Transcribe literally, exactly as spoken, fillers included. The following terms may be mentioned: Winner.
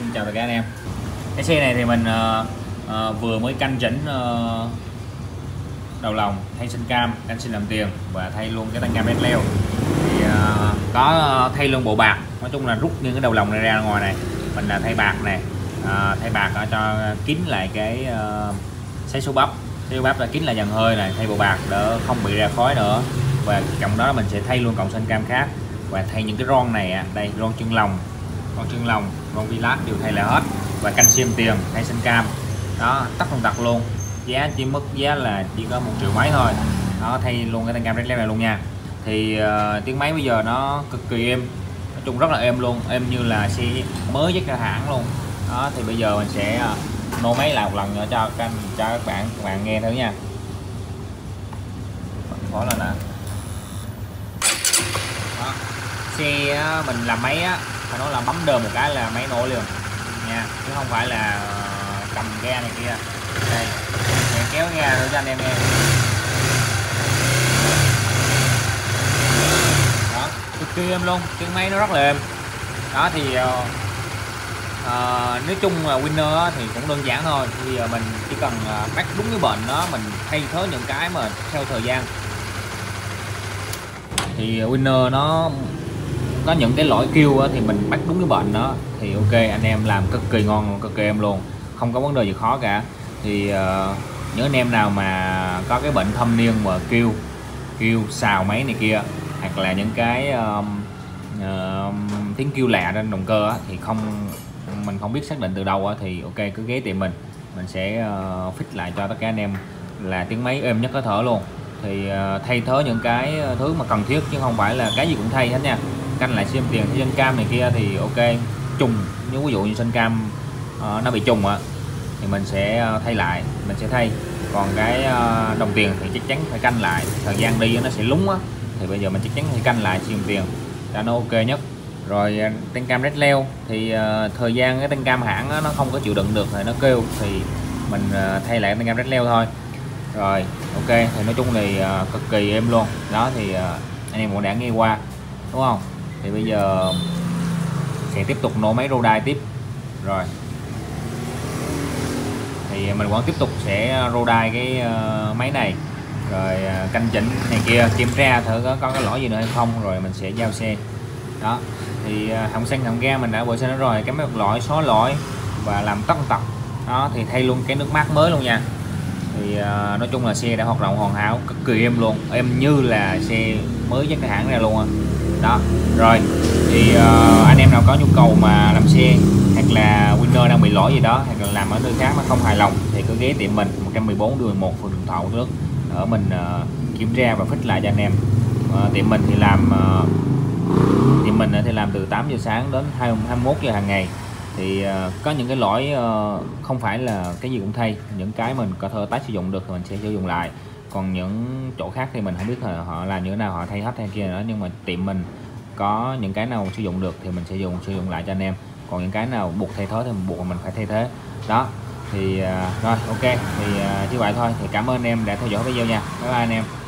Xin chào tất cả anh em. Cái xe này thì mình uh, uh, vừa mới canh chỉnh uh, đầu lồng, thay sinh cam, canh sinh làm tiền và thay luôn cái tăng cam đét leo. Thì uh, có thay luôn bộ bạc, nói chung là rút những cái đầu lồng này ra ngoài này, mình là thay bạc này, uh, thay bạc cho kín lại cái uh, sấy số bắp, sấy số bắp là kín lại dàn hơi này, thay bộ bạc để không bị ra khói nữa. Và cộng đó mình sẽ thay luôn cọng sinh cam khác và thay những cái ron này, đây ron chân lồng, ron chân lồng, ron vilat đều thay là hết, và canxi tiền thay sinh cam đó, tất tần tật luôn. Giá chỉ mất giá là chỉ có một triệu mấy thôi đó, thay luôn cái tăng cam red này luôn nha. Thì uh, tiếng máy bây giờ nó cực kỳ êm, nói chung rất là êm luôn, êm như là xe mới với cả hãng luôn đó. Thì bây giờ mình sẽ uh, nổ máy lại một lần nữa cho các, cho các bạn các bạn nghe thử nha. Khó lên nè. Đó. Xe mình làm máy á, phải nói là bấm đờm một cái là máy nổ liền nha, chứ không phải là cầm ga này kia. Đây, mình kéo ga thử cho anh em nghe. Đó, cực kỳ êm luôn, tiếng máy nó rất là êm. Đó thì à, nói chung là Winner thì cũng đơn giản thôi. Bây giờ mình chỉ cần bắt đúng cái bệnh đó, mình thay thế những cái mà theo thời gian. Thì Winner nó có những cái lỗi kêu thì mình bắt đúng cái bệnh đó thì ok, anh em làm cực kỳ ngon, cực kỳ em luôn, không có vấn đề gì khó cả. Thì uh, những anh em nào mà có cái bệnh thâm niên mà kêu kêu xào máy này kia, hoặc là những cái uh, uh, tiếng kêu lạ trên động cơ thì không mình không biết xác định từ đâu thì ok, cứ ghé tìm mình mình sẽ uh, fix lại cho tất cả anh em là tiếng máy êm nhất có thể luôn. Thì thay thế những cái thứ mà cần thiết chứ không phải là cái gì cũng thay hết nha. Canh lại xem tiền trên cam này kia thì ok, trùng nếu ví dụ như trên cam uh, nó bị trùng ạ thì mình sẽ thay lại, mình sẽ thay. Còn cái uh, đồng tiền thì chắc chắn phải canh lại, thời gian đi nó sẽ lúng á, thì bây giờ mình chắc chắn phải canh lại xem tiền đã nó ok nhất. Rồi tên cam red leo thì uh, thời gian cái tên cam hãng á, nó không có chịu đựng được thì nó kêu thì mình uh, thay lại tên cam red leo thôi. Rồi ok, thì nói chung thì uh, cực kỳ êm luôn đó. Thì uh, anh em cũng đã nghe qua đúng không? Thì bây giờ sẽ tiếp tục nổ máy rô đai tiếp. Rồi thì mình vẫn tiếp tục sẽ rô đai cái uh, máy này, rồi uh, canh chỉnh này kia, kiểm tra thử có, có cái lỗi gì nữa hay không, rồi mình sẽ giao xe đó. Thì uh, hỏng xăng hỏng ga mình đã bổ xe nó rồi, cái máy một lỗi xóa lỗi và làm tất tật đó. Thì thay luôn cái nước mát mới luôn nha. Thì nói chung là xe đã hoạt động hoàn hảo, cực kỳ êm luôn, êm như là xe mới với cái hãng ra luôn đó. Rồi thì uh, anh em nào có nhu cầu mà làm xe hoặc là Winner đang bị lỗi gì đó, hoặc là làm ở nơi khác mà không hài lòng thì cứ ghé tiệm mình một một bốn đường một phường Đường Thọ trước ở mình uh, kiểm tra và fix lại cho anh em. Uh, tiệm mình thì làm uh, tiệm mình thì làm từ tám giờ sáng đến hai mươi mốt giờ hàng ngày. Thì uh, có những cái lỗi uh, không phải là cái gì cũng thay, những cái mình có thể tái sử dụng được thì mình sẽ sử dụng lại, còn những chỗ khác thì mình không biết là họ làm như thế nào, họ thay hết hay kia nữa. Nhưng mà tiệm mình có những cái nào sử dụng được thì mình sẽ dùng sử dụng lại cho anh em, còn những cái nào buộc thay thế thì mình buộc mình phải thay thế đó. Thì uh, rồi ok, thì uh, như vậy thôi. Thì cảm ơn anh em đã theo dõi video nha. Bye bye anh em.